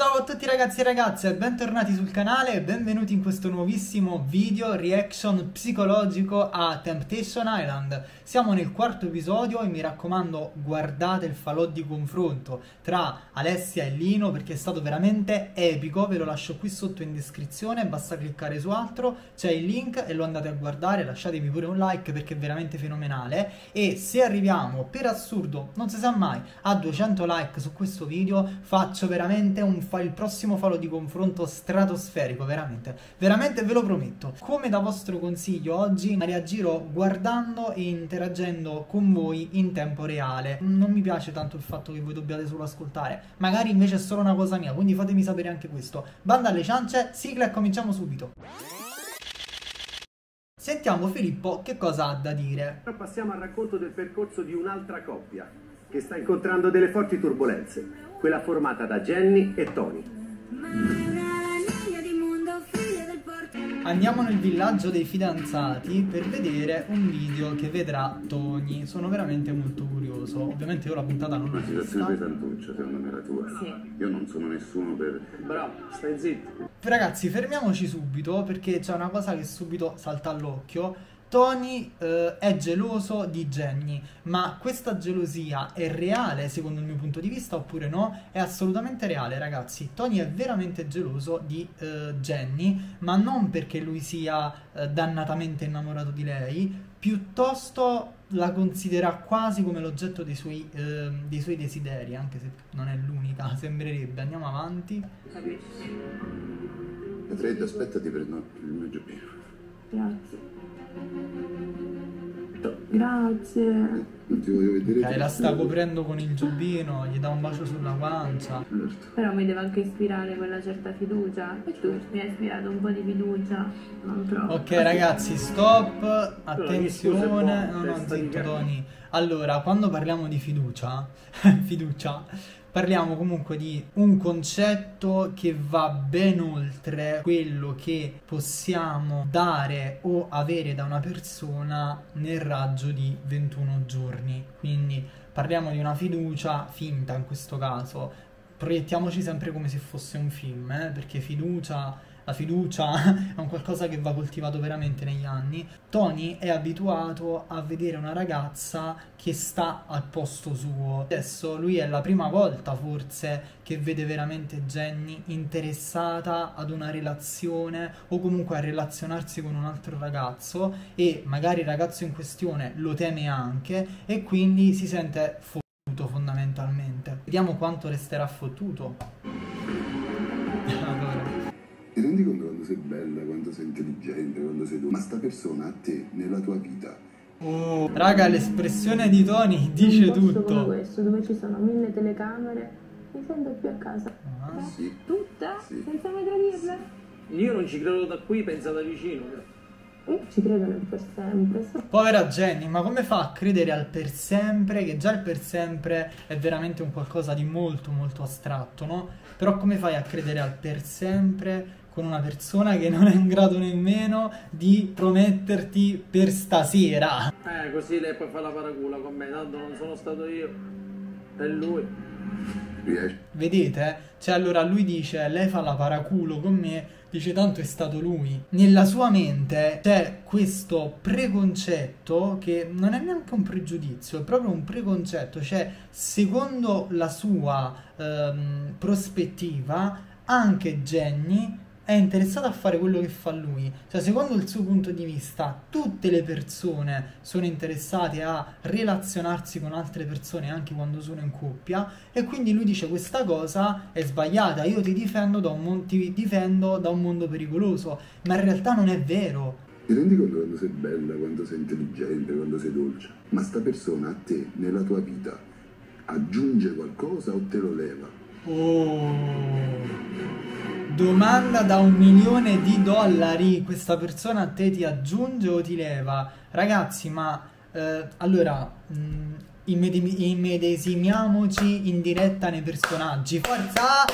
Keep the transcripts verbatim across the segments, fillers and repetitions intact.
Ciao a tutti ragazzi e ragazze, bentornati sul canale e benvenuti in questo nuovissimo video reaction psicologico a Temptation Island. Siamo nel quarto episodio e mi raccomando guardate il falò di confronto tra Alessia e Lino perché è stato veramente epico, ve lo lascio qui sotto in descrizione, basta cliccare su altro, c'è il link e lo andate a guardare, lasciatevi pure un like perché è veramente fenomenale e se arriviamo per assurdo, non si sa mai, a duecento like su questo video faccio veramente un Fa il prossimo falò di confronto stratosferico, veramente, veramente ve lo prometto. Come da vostro consiglio oggi mi reagirò guardando e interagendo con voi in tempo reale. Non mi piace tanto il fatto che voi dobbiate solo ascoltare, magari invece è solo una cosa mia, quindi fatemi sapere anche questo. Banda alle ciance, sigla e cominciamo subito. Sentiamo Filippo che cosa ha da dire. Passiamo al racconto del percorso di un'altra coppia che sta incontrando delle forti turbolenze, quella formata da Jenny e Tony. Andiamo nel villaggio dei fidanzati per vedere un video che vedrà Tony. Sono veramente molto curioso. Ovviamente io la puntata non l'ho vista. Una situazione pesantuccia, secondo me la tua. Sì. Io non sono nessuno per... Bravo, stai zitto. Ragazzi, fermiamoci subito perché c'è una cosa che subito salta all'occhio. Tony eh, è geloso di Jenny, ma questa gelosia è reale secondo il mio punto di vista oppure no? È assolutamente reale ragazzi, Tony è veramente geloso di eh, Jenny, ma non perché lui sia eh, dannatamente innamorato di lei, piuttosto la considera quasi come l'oggetto dei, eh, dei suoi desideri, anche se non è l'unica, sembrerebbe. Andiamo avanti. Fredda, aspettati per il mio giubbino. Grazie. Grazie. Non ti voglio vedere. Okay, la sta coprendo con il giubbino, gli dà un bacio sulla guancia. Però mi deve anche ispirare quella certa fiducia. E tu mi hai ispirato un po' di fiducia. Non troppo. Ok ragazzi, stop. Attenzione. No, no, zitto Tony. Allora, quando parliamo di fiducia Fiducia parliamo comunque di un concetto che va ben oltre quello che possiamo dare o avere da una persona nel raggio di ventuno giorni. Quindi parliamo di una fiducia finta in questo caso. Proiettiamoci sempre come se fosse un film, eh? Perché fiducia... La fiducia è un qualcosa che va coltivato veramente negli anni. Tony è abituato a vedere una ragazza che sta al posto suo. Adesso lui è la prima volta forse che vede veramente Jenny interessata ad una relazione o comunque a relazionarsi con un altro ragazzo e magari il ragazzo in questione lo teme anche e quindi si sente fottuto fondamentalmente. Vediamo quanto resterà fottuto. Allora. Ti rendi conto quando sei bella, quando sei intelligente, quando sei tu, ma sta persona a te, nella tua vita. Oh, raga, l'espressione di Tony dice tutto. Come questo, dove ci sono mille telecamere, mi sento più a casa. Ah, sì. Tutta? Sì. Senza mai tradirla? Sì. Io non ci credo da qui, pensa da vicino. Io ci credo nel per sempre. Povera Jenny, ma come fa a credere al per sempre? Che già il per sempre è veramente un qualcosa di molto molto astratto, no? Però come fai a credere al per sempre con una persona che non è in grado nemmeno di prometterti per stasera? Eh, così lei poi fa la paracula con me, tanto non sono stato io, è lui. Vedete? Cioè allora lui dice, lei fa la paraculo con me, dice tanto è stato lui. Nella sua mente c'è questo preconcetto che non è neanche un pregiudizio, è proprio un preconcetto, cioè secondo la sua ehm, prospettiva anche Jenny è interessata a fare quello che fa lui, cioè secondo il suo punto di vista tutte le persone sono interessate a relazionarsi con altre persone anche quando sono in coppia e quindi lui dice questa cosa è sbagliata, io ti difendo da un, ti difendo da un mondo pericoloso, ma in realtà non è vero. Ti rendi conto quando sei bella, quando sei intelligente, quando sei dolce, ma sta persona a te, nella tua vita, aggiunge qualcosa o te lo leva? Oh... Domanda da un milione di dollari, questa persona a te ti aggiunge o ti leva? Ragazzi, ma eh, allora mh, immedesimiamoci in diretta nei personaggi. Forza!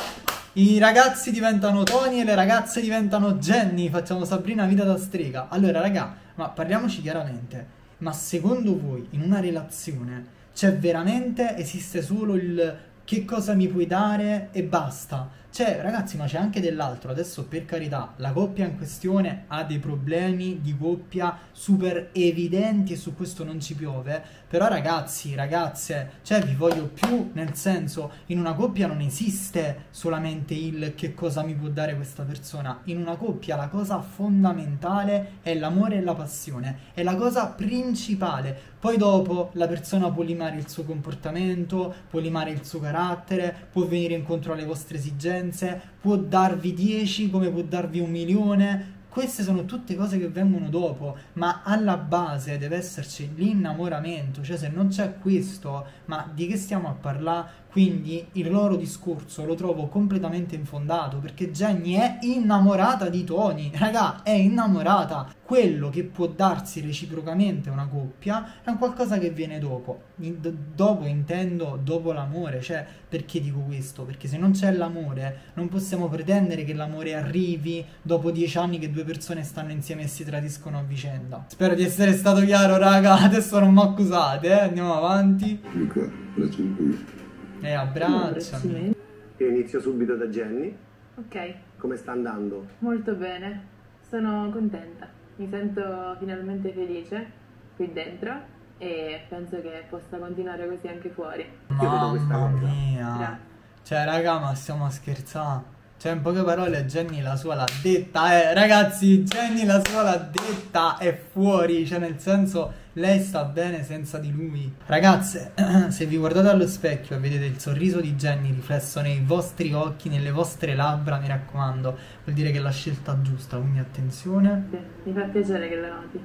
I ragazzi diventano Tony e le ragazze diventano Jenny. Facciamo Sabrina vita da strega. Allora, raga, ma parliamoci chiaramente. Ma secondo voi in una relazione c'è veramente, esiste solo il che cosa mi puoi dare e basta? Cioè, ragazzi, ma c'è anche dell'altro. Adesso, per carità, la coppia in questione ha dei problemi di coppia super evidenti e su questo non ci piove. Però, ragazzi, ragazze, cioè, vi voglio più, nel senso, in una coppia non esiste solamente il che cosa mi può dare questa persona. In una coppia la cosa fondamentale è l'amore e la passione. È la cosa principale. Poi dopo la persona può limare il suo comportamento, può limare il suo carattere, può venire incontro alle vostre esigenze, può darvi dieci come può darvi un milione. Queste sono tutte cose che vengono dopo, ma alla base deve esserci l'innamoramento. Cioè, se non c'è questo, ma di che stiamo a parlare? Quindi il loro discorso lo trovo completamente infondato, perché Jenny è innamorata di Tony, raga, è innamorata. Quello che può darsi reciprocamente una coppia è un qualcosa che viene dopo. Dopo intendo dopo l'amore. Cioè, perché dico questo? Perché se non c'è l'amore non possiamo pretendere che l'amore arrivi dopo dieci anni che due persone stanno insieme e si tradiscono a vicenda. Spero di essere stato chiaro, raga, adesso non mi accusate, eh? Andiamo avanti. Luca, grazie. E abbracciami. Io inizio subito da Jenny. Ok. Come sta andando? Molto bene, sono contenta. Mi sento finalmente felice qui dentro e penso che possa continuare così anche fuori. Mamma mia. Cioè, raga, ma stiamo a scherzare. Cioè, in poche parole, Jenny la sua l'ha detta, eh. Ragazzi, Jenny la sua l'ha detta, è fuori. Cioè, nel senso, lei sta bene senza di lui. Ragazze, se vi guardate allo specchio e vedete il sorriso di Jenny riflesso nei vostri occhi, nelle vostre labbra, mi raccomando, vuol dire che è la scelta giusta, quindi attenzione. Sì, mi fa piacere che lo noti.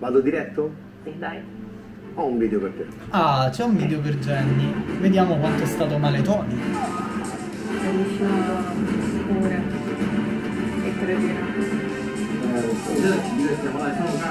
Vado diretto? Sì, dai. Ho un video per te. Ah, c'è un video per Jenny. Vediamo quanto è stato male Tony. Sei vicino pure e credino.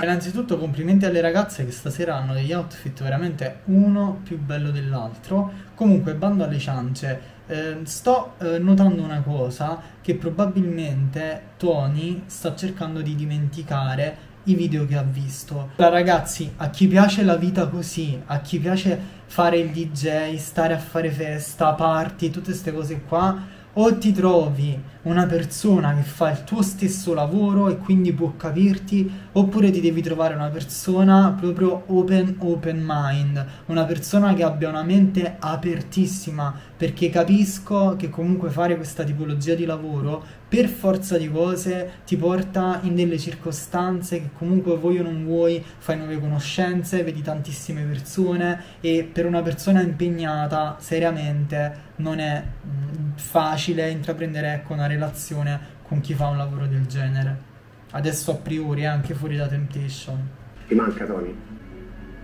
Innanzitutto complimenti alle ragazze che stasera hanno degli outfit veramente uno più bello dell'altro. Comunque, bando alle ciance, eh, sto eh, notando una cosa, che probabilmente Tony sta cercando di dimenticare i video che ha visto. Allora, ragazzi, a chi piace la vita così, a chi piace fare il D J, stare a fare festa, party, tutte queste cose qua, o ti trovi una persona che fa il tuo stesso lavoro e quindi può capirti, oppure ti devi trovare una persona proprio open open mind, una persona che abbia una mente apertissima, perché capisco che comunque fare questa tipologia di lavoro per forza di cose ti porta in delle circostanze che comunque vuoi o non vuoi, fai nuove conoscenze, vedi tantissime persone, e per una persona impegnata seriamente non è facile intraprendere, ecco, una relazione con chi fa un lavoro del genere. Adesso a priori, anche fuori da Temptation. Ti manca Tony?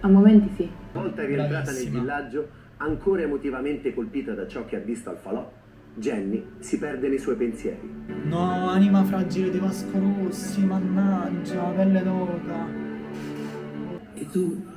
A momenti sì. Una volta rientrata nel villaggio, ancora emotivamente colpita da ciò che ha visto al falò, Jenny si perde nei suoi pensieri. No, anima fragile di Vasco Rossi, mannaggia, pelle d'oca. E tu?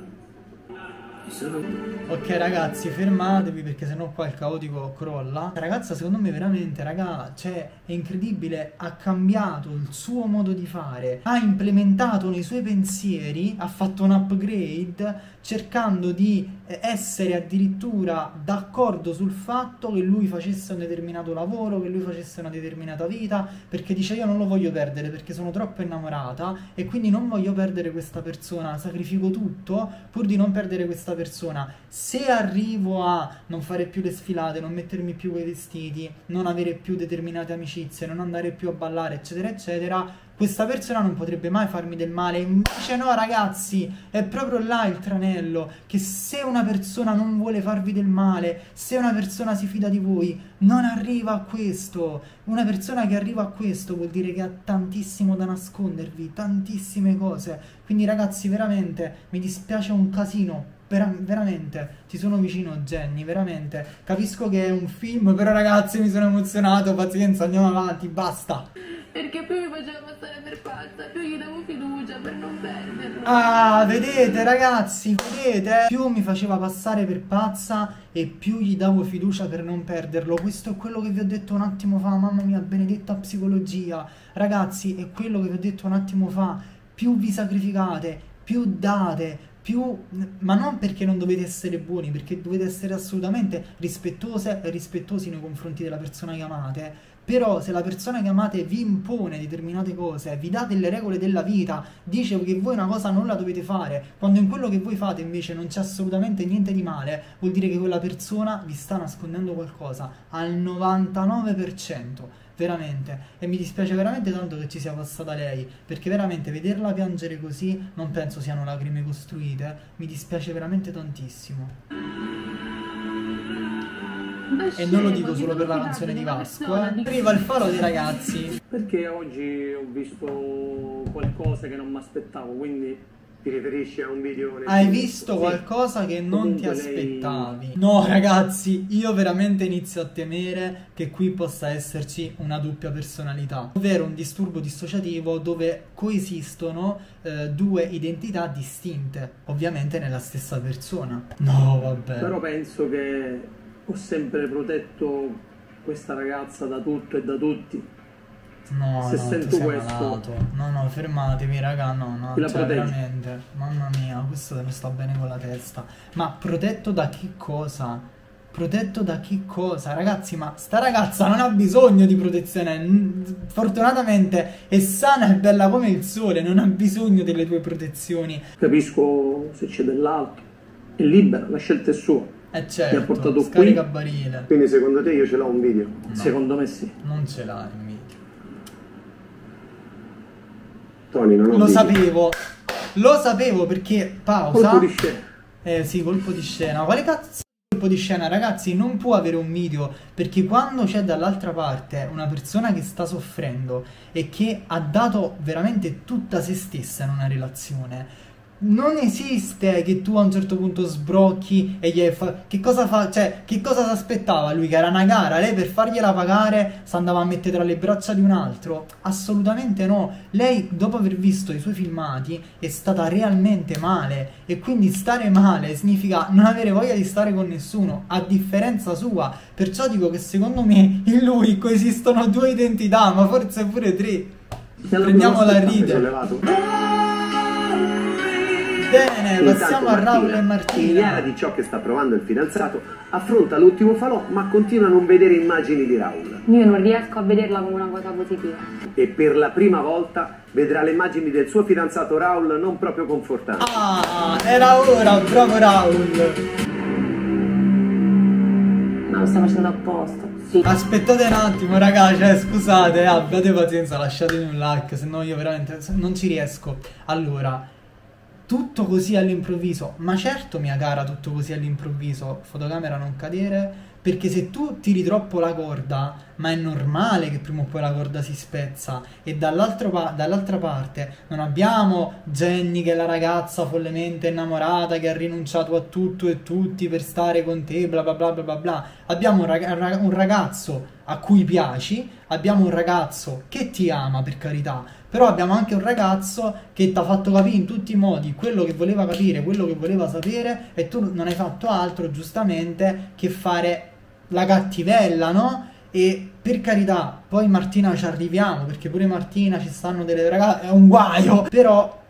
Ok, ragazzi, fermatevi, perché sennò qua il caotico crolla. Ragazza, secondo me veramente, raga, cioè, è incredibile. Ha cambiato il suo modo di fare, ha implementato nei suoi pensieri, ha fatto un upgrade, cercando di essere addirittura d'accordo sul fatto che lui facesse un determinato lavoro, che lui facesse una determinata vita, perché dice: io non lo voglio perdere perché sono troppo innamorata e quindi non voglio perdere questa persona, sacrifico tutto pur di non perdere questa persona. Persona. Se arrivo a non fare più le sfilate, non mettermi più quei vestiti, non avere più determinate amicizie, non andare più a ballare, eccetera eccetera, questa persona non potrebbe mai farmi del male. Invece no, ragazzi, è proprio là il tranello, che se una persona non vuole farvi del male, se una persona si fida di voi, non arriva a questo. Una persona che arriva a questo vuol dire che ha tantissimo da nascondervi, tantissime cose. Quindi, ragazzi, veramente mi dispiace un casino. Veramente, ti sono vicino, Jenny, veramente. Capisco che è un film, però, ragazzi, mi sono emozionato, pazienza, andiamo avanti, basta. Perché più mi faceva passare per pazza, più gli davo fiducia per non perderlo. Ah, vedete, ragazzi, vedete? Più mi faceva passare per pazza e più gli davo fiducia per non perderlo. Questo è quello che vi ho detto un attimo fa, mamma mia, benedetta psicologia. Ragazzi, è quello che vi ho detto un attimo fa. Più vi sacrificate, più date, più, ma non perché non dovete essere buoni, perché dovete essere assolutamente rispettose e rispettosi nei confronti della persona che amate, però se la persona che amate vi impone determinate cose, vi dà delle regole della vita, dice che voi una cosa non la dovete fare, quando in quello che voi fate invece non c'è assolutamente niente di male, vuol dire che quella persona vi sta nascondendo qualcosa al novantanove per cento. Veramente, e mi dispiace veramente tanto che ci sia passata lei, perché veramente vederla piangere così non penso siano lacrime costruite, mi dispiace veramente tantissimo. Beh, e non lo dico solo per la canzone di Vasco, eh. Arriva il faro dei ragazzi. Perché oggi ho visto qualcosa che non mi aspettavo, quindi ti riferisci a un video... Hai visto qualcosa sì. che non Comunque ti aspettavi? Lei... No ragazzi, io veramente inizio a temere che qui possa esserci una doppia personalità, ovvero un disturbo dissociativo dove coesistono eh, due identità distinte, ovviamente nella stessa persona. No vabbè. Però penso che ho sempre protetto questa ragazza da tutto e da tutti. No, se no, sento questo, no, no, fermatevi, raga. No, no, la cioè, veramente, mamma mia, questo non sta bene con la testa. Ma protetto da che cosa? Protetto da che cosa? Ragazzi, ma sta ragazza non ha bisogno di protezione. Fortunatamente è sana e bella come il sole, non ha bisogno delle tue protezioni. Capisco se c'è dell'altro, è libera, la scelta è sua. Eh certo, ti ha portato scarica qui. Barile. Quindi secondo te io ce l'ho un video? No, secondo me sì. Non ce l'ha un video. Tony, non lo sapevo, lo sapevo perché pausa. Colpo di scena. Eh sì, colpo di scena. Quale cazzo di colpo di scena, ragazzi? Non può avere un video, perché quando c'è dall'altra parte una persona che sta soffrendo e che ha dato veramente tutta se stessa in una relazione, non esiste che tu a un certo punto sbrocchi e gli hai fa... Che cosa fa? Cioè, che cosa si aspettava lui? Che era una gara? Lei per fargliela pagare si andava a mettere tra le braccia di un altro? Assolutamente no. Lei, dopo aver visto i suoi filmati, è stata realmente male. E quindi stare male significa non avere voglia di stare con nessuno, a differenza sua. Perciò dico che secondo me in lui coesistono due identità, ma forse pure tre. Prendiamola a ridere. Bene, passiamo a Raul e Martina. Ignara di ciò che sta provando il fidanzato, affronta l'ultimo falò ma continua a non vedere immagini di Raul. Io non riesco a vederla come una cosa positiva. E per la prima volta vedrà le immagini del suo fidanzato Raul non proprio confortante. Ah, era ora, bravo Raul. Lo sta facendo apposta. Sì. Aspettate un attimo, ragazzi, cioè, scusate, abbiate pazienza, lasciatemi un like, se no io veramente non ci riesco. Allora, tutto così all'improvviso, ma certo mia cara, tutto così all'improvviso, fotocamera non cadere, perché se tu tiri troppo la corda, ma è normale che prima o poi la corda si spezza, e dall'altra pa dall'altra parte non abbiamo Jenny che è la ragazza follemente innamorata che ha rinunciato a tutto e tutti per stare con te, bla bla bla bla bla bla. Abbiamo un, rag un ragazzo a cui piaci, abbiamo un ragazzo che ti ama, per carità, però abbiamo anche un ragazzo che ti ha fatto capire in tutti i modi quello che voleva capire, quello che voleva sapere, e tu non hai fatto altro giustamente che fare la cattivella, no? E per carità, poi Martina ci arriviamo, perché pure Martina ci stanno delle ragazze, è un guaio, però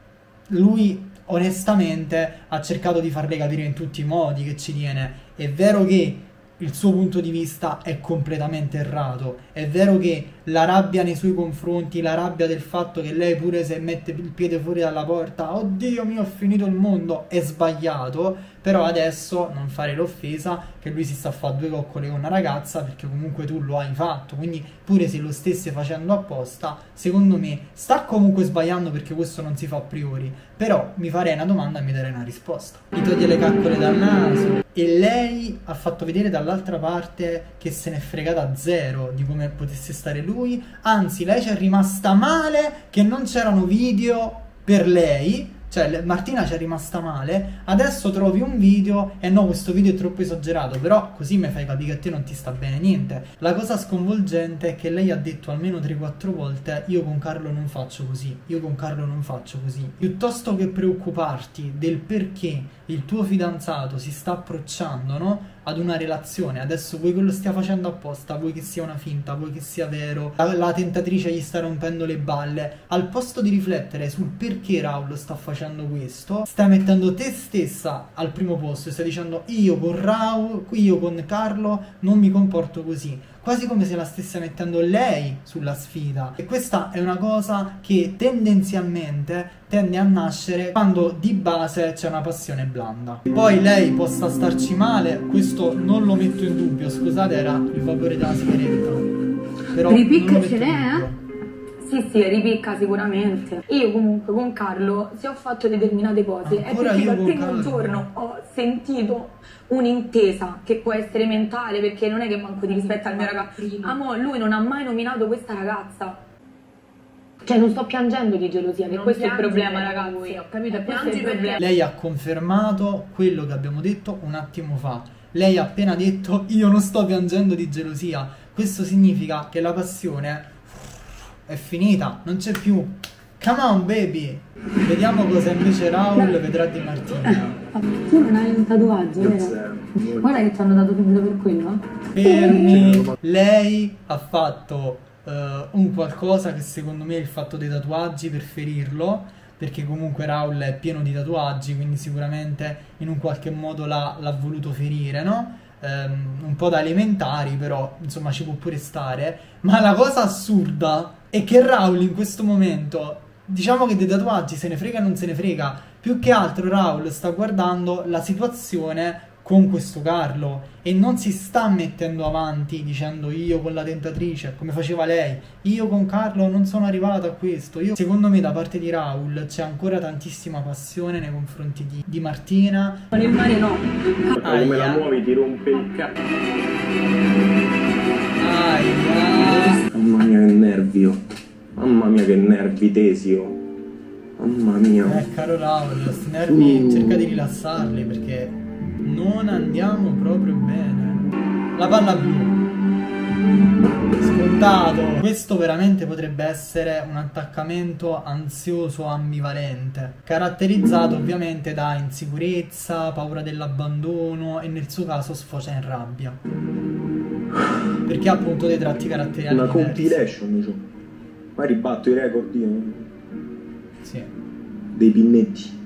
lui onestamente ha cercato di farle capire in tutti i modi che ci tiene. È vero che il suo punto di vista è completamente errato, è vero che la rabbia nei suoi confronti, la rabbia del fatto che lei pure se mette il piede fuori dalla porta, oddio mio ho finito il mondo, è sbagliato, però adesso non fare l'offesa che lui si sta a fare due coccole con una ragazza, perché comunque tu lo hai fatto, quindi pure se lo stesse facendo apposta, secondo me sta comunque sbagliando, perché questo non si fa a priori, però mi farei una domanda e mi darei una risposta. Mi toglie le caccole dal naso. E lei ha fatto vedere dall'altra parte che se n'è fregata zero di come potesse stare lui, anzi lei ci è rimasta male che non c'erano video per lei, cioè Martina ci è rimasta male, adesso trovi un video e eh no questo video è troppo esagerato, però così mi fai capire che a te non ti sta bene niente. La cosa sconvolgente è che lei ha detto almeno tre quattro volte io con Carlo non faccio così, io con Carlo non faccio così, piuttosto che preoccuparti del perché il tuo fidanzato si sta approcciando, no, ad una relazione, adesso vuoi che lo stia facendo apposta, vuoi che sia una finta, vuoi che sia vero, la, la tentatrice gli sta rompendo le balle, al posto di riflettere sul perché Raul sta facendo questo, stai mettendo te stessa al primo posto e stai dicendo io con Raul, io con Carlo non mi comporto così, quasi come se la stesse mettendo lei sulla sfida. E questa è una cosa che tendenzialmente tende a nascere quando di base c'è una passione blanda. Poi lei possa starci male, questo non lo metto in dubbio, scusate era il vapore della sigaretta, però ripicca ce n'è, eh? Sì, sì, ripicca sicuramente. Io comunque con Carlo, se ho fatto determinate cose, ancora è perché dal primo Carlo. giorno ho sentito un'intesa che può essere mentale, perché non è che manco di rispetto al mio ragazzo. Amore, lui non ha mai nominato questa ragazza. Cioè non sto piangendo di gelosia, che questo è il problema, ragazzi, ho capito, questo è il problema. Lei ha confermato quello che abbiamo detto un attimo fa. Lei ha appena detto io non sto piangendo di gelosia. Questo significa che la passione è finita, non c'è più. Come on baby. Vediamo cosa invece Raul no. vedrà di Martina. Tu non hai un tatuaggio, vero? Guarda che ci hanno dato subito per quello. Fermi. Lei ha fatto Uh, un qualcosa che secondo me è il fatto dei tatuaggi per ferirlo, perché comunque Raul è pieno di tatuaggi, quindi sicuramente in un qualche modo l'ha voluto ferire, no? Um, un po' da elementari, però insomma ci può pure stare. Ma la cosa assurda è che Raul in questo momento, diciamo che dei tatuaggi se ne frega o non se ne frega, più che altro Raul sta guardando la situazione con questo Carlo e non si sta mettendo avanti dicendo io con la tentatrice come faceva lei, io con Carlo non sono arrivato a questo. Io, secondo me da parte di Raul c'è ancora tantissima passione nei confronti di, di Martina. Con il mare no, ah, come la muovi ti rompe il cazzo. Aia, mamma mia che nervio, mamma mia che nervi tesio, mamma mia. Eh caro Raul, questi nervi uh. cerca di rilassarli perché non andiamo proprio bene. La palla blu, scontato. Questo veramente potrebbe essere un attaccamento ansioso ambivalente, caratterizzato ovviamente da insicurezza, paura dell'abbandono e nel suo caso sfocia in rabbia, perché ha appunto dei tratti caratteriali diversi. Una compilation, diciamo. Ma ribatto i record io. Sì. Dei pinnetti.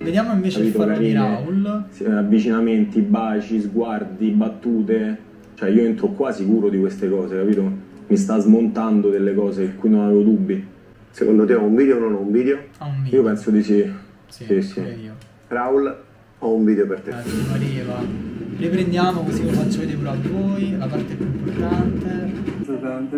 Vediamo invece il fallo di Raul. Avvicinamenti, baci, sguardi, battute. Cioè io entro qua sicuro di queste cose, capito? Mi sta smontando delle cose in cui non avevo dubbi. Secondo te ho un video o non ho un video? Ho un video. Io penso di sì. Sì, sì, sì. Io. Raul, ho un video per te. Arriva. Riprendiamo così lo faccio vedere pure a voi, la parte più importante. Sono tante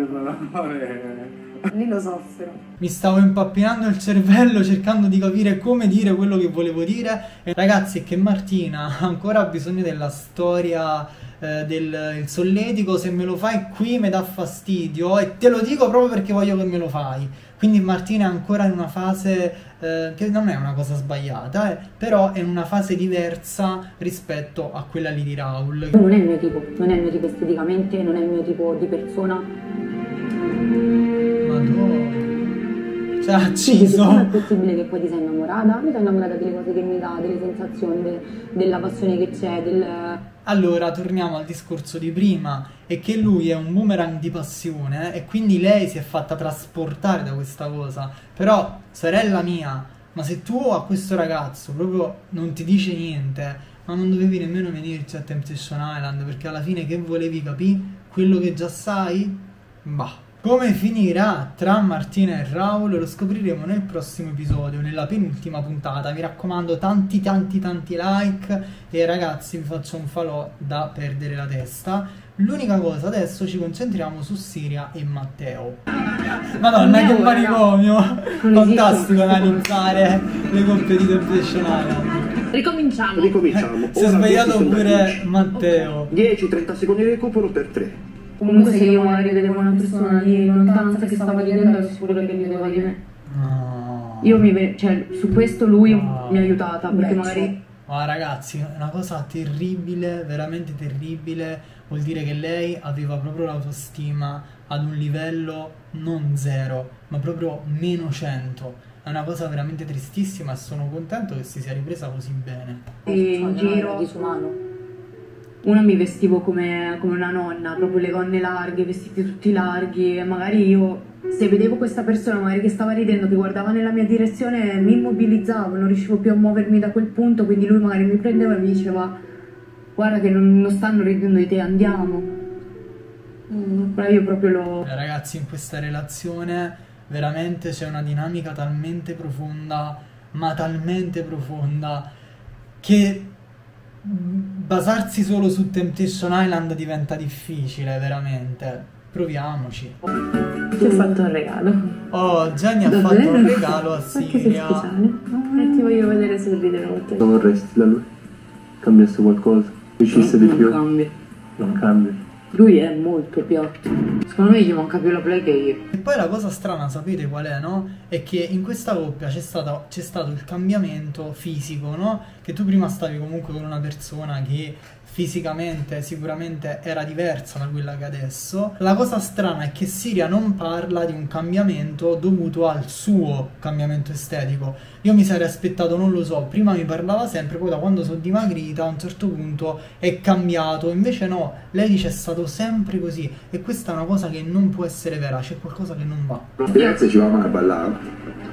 parole. Lì lo soffro. Mi stavo impappinando il cervello cercando di capire come dire quello che volevo dire. E ragazzi, è che Martina ancora ha bisogno della storia eh, del il solletico. Se me lo fai qui mi dà fastidio e te lo dico proprio perché voglio che me lo fai. Quindi Martina è ancora in una fase eh, che non è una cosa sbagliata, eh, però è in una fase diversa rispetto a quella lì di Raul. Non è il mio tipo, non è il mio tipo esteticamente, non è il mio tipo di persona. Ci ha acceso. Non è possibile che poi ti sei innamorata? Mi sono innamorata delle cose che mi dà, delle sensazioni, de, della passione che c'è, del... Allora, torniamo al discorso di prima, è che lui è un boomerang di passione eh, e quindi lei si è fatta trasportare da questa cosa. Però, sorella mia, ma se tu a questo ragazzo proprio non ti dice niente, ma non dovevi nemmeno venirci a Temptation Island, perché alla fine che volevi capire? Quello che già sai? Bah. Come finirà tra Martina e Raul lo scopriremo nel prossimo episodio, nella penultima puntata. Mi raccomando, tanti tanti tanti like e ragazzi vi faccio un falò da perdere la testa. L'unica cosa, adesso ci concentriamo su Siria e Matteo. Madonna, che manicomio! Fantastico analizzare le coppie di Temptation Island. Ricominciamo. Ricominciamo. Si è sbagliato pure Matteo. dieci trenta secondi di recupero per tre. Comunque se io magari vedevo una persona lì in lontananza che stava chiedendo, ero sicuro che mi vedeva di me. No. Io mi vedo, cioè su questo lui no. mi ha aiutata, perché Beh, magari... Ma ragazzi, è una cosa terribile, veramente terribile, vuol dire che lei aveva proprio l'autostima ad un livello non zero, ma proprio meno cento. è una cosa veramente tristissima e sono contento che si sia ripresa così bene. E in giro disumano. Uno mi vestivo come, come una nonna, proprio le gonne larghe, i vestiti tutti larghi, e magari io, se vedevo questa persona magari che stava ridendo, che guardava nella mia direzione, mi immobilizzavo, non riuscivo più a muovermi da quel punto, quindi lui magari mi prendeva e mi diceva guarda che non, non stanno ridendo di te, andiamo. Però io proprio lo... Ragazzi, in questa relazione veramente c'è una dinamica talmente profonda, ma talmente profonda, che... basarsi solo su Temptation Island diventa difficile, veramente. Proviamoci. Ti ho fatto un regalo. Oh, Jenny ha fatto un regalo a Siria. E ti voglio vedere sorridere molto. Non vorresti da lui? Cambiasse qualcosa? Riuscisse di più? Non cambia. Non cambia. Lui è molto piatto. Secondo me gli manca più la play che io. E poi la cosa strana, sapete qual è, no? È che in questa coppia c'è stato, c'è stato il cambiamento fisico, no? Che tu prima stavi comunque con una persona che fisicamente sicuramente era diversa da quella che adesso. La cosa strana è che Siria non parla di un cambiamento dovuto al suo cambiamento estetico. Io mi sarei aspettato, non lo so, prima mi parlava sempre, poi da quando sono dimagrita a un certo punto è cambiato, invece no, lei dice è stato sempre così, e questa è una cosa che non può essere vera, c'è qualcosa che non va. Ragazzi, ci va male a ballare.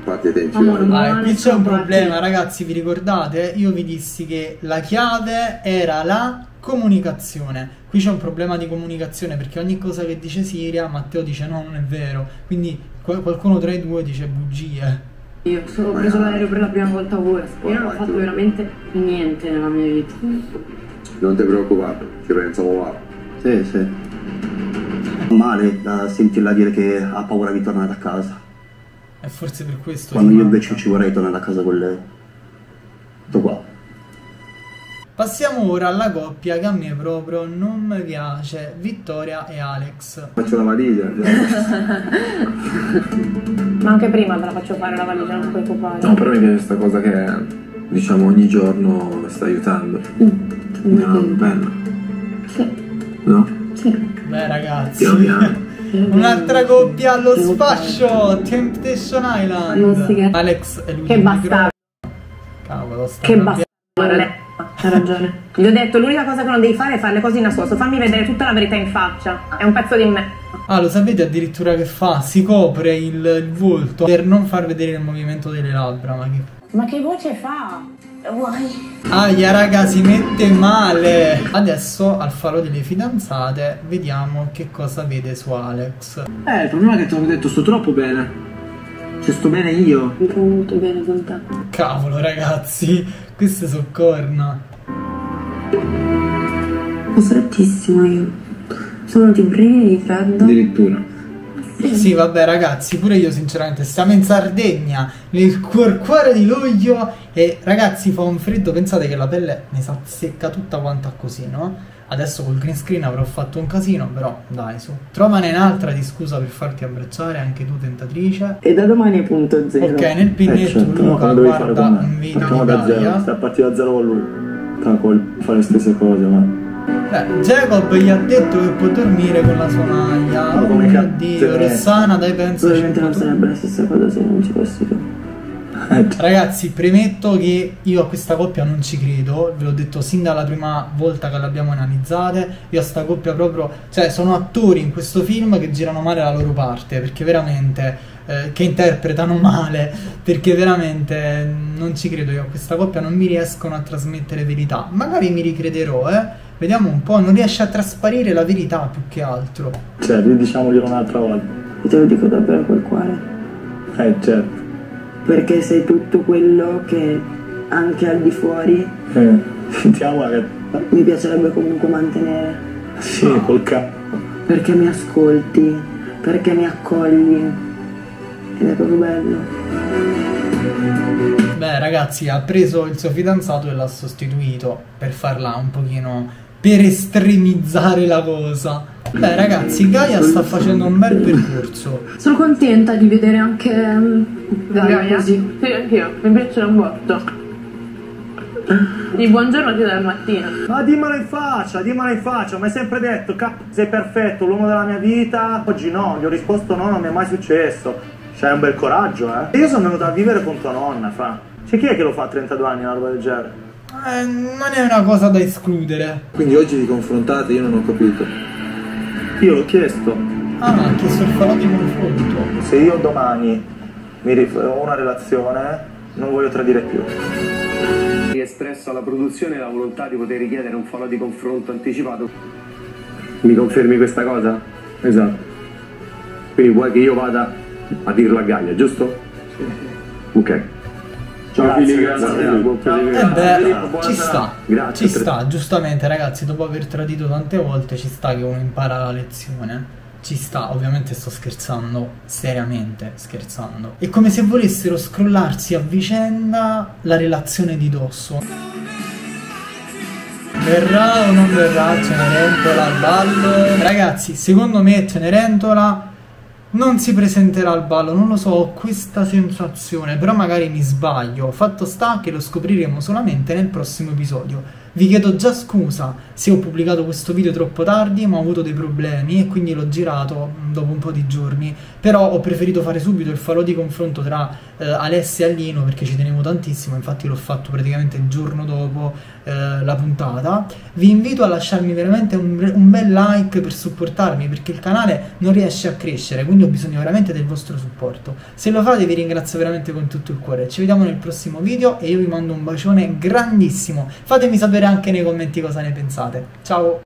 Ah, qui c'è un problema, ragazzi, vi ricordate? Io vi dissi che la chiave era la comunicazione. Qui c'è un problema di comunicazione, perché ogni cosa che dice Siria, Matteo dice no, non è vero. Quindi qualcuno tra i due dice bugie. Io sono preso l'aereo per la prima volta a Worth. Io non ho fatto veramente niente nella mia vita. Non ti preoccupare, ti pensavo male. Sì, sì. Male da sentirla dire che ha paura di tornare a casa. E forse per questo... Quando io invece ci vorrei tornare a casa con lei. Tutto qua. Passiamo ora alla coppia che a me proprio non mi piace, Vittoria e Alex. Faccio la valigia. Ma anche prima me la faccio fare la valigia, non puoi occupare. No, però mi piace questa cosa che, diciamo, ogni giorno mi sta aiutando. Mm. No, no, bella. Sì. No? Sì. Beh, ragazzi... Piano piano. Un'altra coppia allo sfascio, Temptation Island. Alex e lui. Che bastardo. Cavolo, che bastardo. Ha ragione. Gli ho detto, l'unica cosa che non devi fare è fare le cose in nascosto. Fammi vedere tutta la verità in faccia. È un pezzo di me. Ah, lo sapete addirittura che fa? Si copre il, il volto per non far vedere il movimento delle labbra. Ma che, ma che voce fa? Vuoi? Aia, raga, si mette male. Adesso al faro delle fidanzate vediamo che cosa vede su Alex. Eh, il problema è che ti avevo detto sto troppo bene. Cioè sto bene io. Mi trovo molto bene con te. Cavolo, ragazzi, queste sono corna. Sono strettissimo io. Sono di brividi di freddo. Addirittura. Sì. Sì, vabbè, ragazzi, pure io sinceramente stiamo in Sardegna, nel cuore di luglio, e ragazzi fa un freddo, pensate che la pelle mi si secca tutta quanta così, no? Adesso col green screen avrò fatto un casino, però dai, su. Trovane un'altra di scusa per farti abbracciare, anche tu, tentatrice. E da domani è punto zero. Ok, nel pinnetto eh, certo. Luca guarda un video di Daria. Sta partita da zero con lui. Cavolo, fa le stesse cose, ma... Beh, Jacob gli ha detto che può dormire con la sua maglia. Ma come oh, Dio, Rossana, dai, penso. Probabilmente non sarebbe la stessa cosa se non ci fossi tu. Ragazzi, premetto che io a questa coppia non ci credo. Ve l'ho detto sin dalla prima volta che l'abbiamo analizzata. Io a sta coppia proprio... Cioè, sono attori in questo film che girano male la loro parte. Perché veramente... Eh, che interpretano male. Perché veramente non ci credo io a questa coppia. Non mi riescono a trasmettere verità. Magari mi ricrederò, eh. Vediamo un po', non riesce a trasparire la verità più che altro. Cioè, diciamoglielo un'altra volta. Io te lo dico davvero col cuore. Eh, certo. Perché sei tutto quello che anche al di fuori... Eh, sentiamo la realtà. Mi piacerebbe comunque mantenere. Sì, no. Col capo. Perché mi ascolti, perché mi accogli. Ed è proprio bello. Beh, ragazzi, ha preso il suo fidanzato e l'ha sostituito, per farla un pochino... per estremizzare la cosa. Beh, ragazzi, Gaia sta facendo un bel percorso. Sono contenta di vedere anche Gaia, Gaia. Così. Sì, anch'io, mi piace un botto. Di buongiorno ti dà al mattino. Ma dimmelo in faccia, dimmelo in faccia. Mi hai sempre detto, cap, sei perfetto, l'uomo della mia vita. Oggi no, gli ho risposto no, non mi è mai successo. C'hai un bel coraggio, eh. Io sono venuto a vivere con tua nonna, fra. C'è chi è che lo fa a trentadue anni, una roba del genere? Eh, non è una cosa da escludere. Quindi oggi vi confrontate, io non ho capito. Io l'ho chiesto. Ah, ma ha chiesto il farò di confronto. Se io domani mi ho una relazione, non voglio tradire più. Mi è espresso alla produzione la volontà di poter richiedere un falò di confronto anticipato. Mi confermi questa cosa? Esatto. Quindi vuoi che io vada a dirlo a Gaia, giusto? Sì. Ok. Ciao Filippo, grazie. Eh beh, ci sta. Grazie. Ci sta, giustamente ragazzi, dopo aver tradito tante volte ci sta che uno impara la lezione. Ci sta, ovviamente sto scherzando, seriamente scherzando. È come se volessero scrollarsi a vicenda la relazione di dosso. Verrà o non verrà Cenerentola al ballo? Ragazzi, secondo me Cenerentola non si presenterà al ballo, non lo so, ho questa sensazione, però magari mi sbaglio. Fatto sta che lo scopriremo solamente nel prossimo episodio. Vi chiedo già scusa se ho pubblicato questo video troppo tardi, ma ho avuto dei problemi e quindi l'ho girato dopo un po' di giorni. Però ho preferito fare subito il falò di confronto tra eh, Alessia e Lino perché ci tenevo tantissimo, infatti l'ho fatto praticamente il giorno dopo eh, la puntata. Vi invito a lasciarmi veramente un, un bel like per supportarmi, perché il canale non riesce a crescere, quindi ho bisogno veramente del vostro supporto. Se lo fate vi ringrazio veramente con tutto il cuore. Ci vediamo nel prossimo video e io vi mando un bacione grandissimo. Fatemi sapere anche nei commenti cosa ne pensate. Ciao!